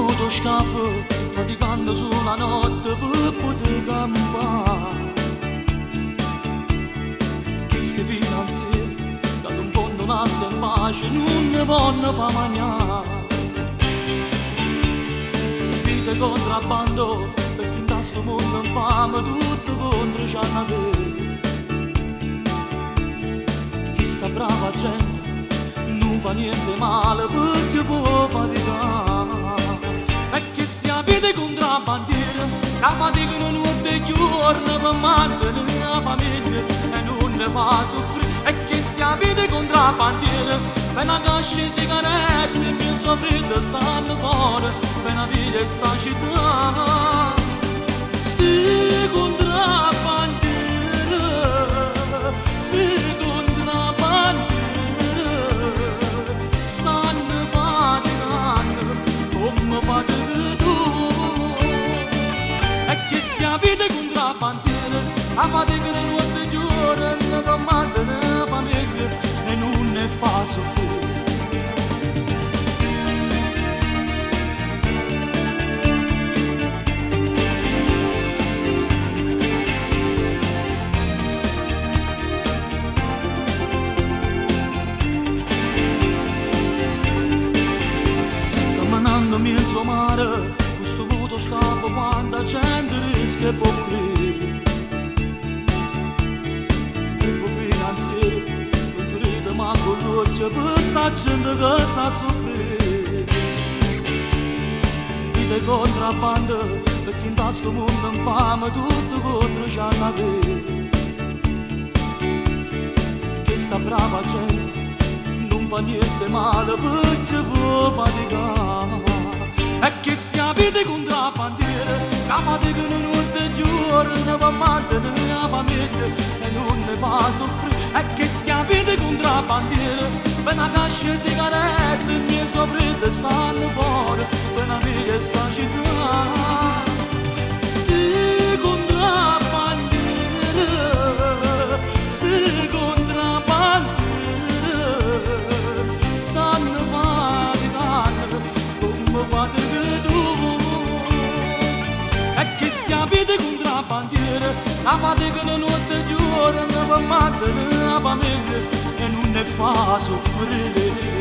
muto scafo, praticando su una notte per poter campare. Queste finanziere, dando un fondo nasce in pace, non ne vanno fa mangiare. Vite contrabbando, perché in questo mondo infame tutto contro c'è una vera. Questa brava gente nu fa niente male, perché può faticare. E che stia vita contrabbandiera, che faticano notte e giorno per mantenere la famiglia e non ne fa soffrire. E che stia vita contrabbandiera, per una cascia di sigarette e mezzo freddo stanno fuori, per una vita in sta città. Sti contrabbandiera, sti a fatica de noite e diurna, não mata na família e não ne faz sofrer. Caminando-me em somara, custo vuto scappo quando a gente rischia e può crer. Ce vârsta gente că s-a suferit. Vii de contrabandă, pe chintas tu mund în famă, tutu contra și-a avea. Chesta brava gente nu-mi fa niente male, pe ce vă fatica. E chestia vii de contrabandiere, ca fatică în urte giornă, vă mantenere la familie e nu ne fa suferi. E chestia vii de contrabandiere, pe una cascia di sigarette, in mezzo freddo stanno fuori, per una via in sta città. Sti contrabandiere, sti contrabandiere, stanno faticando come fatichi tu. E chestia vii de contrabandiere, la fatica la notte e giorno, per mantenere la famiglia e non ne fa soffrire.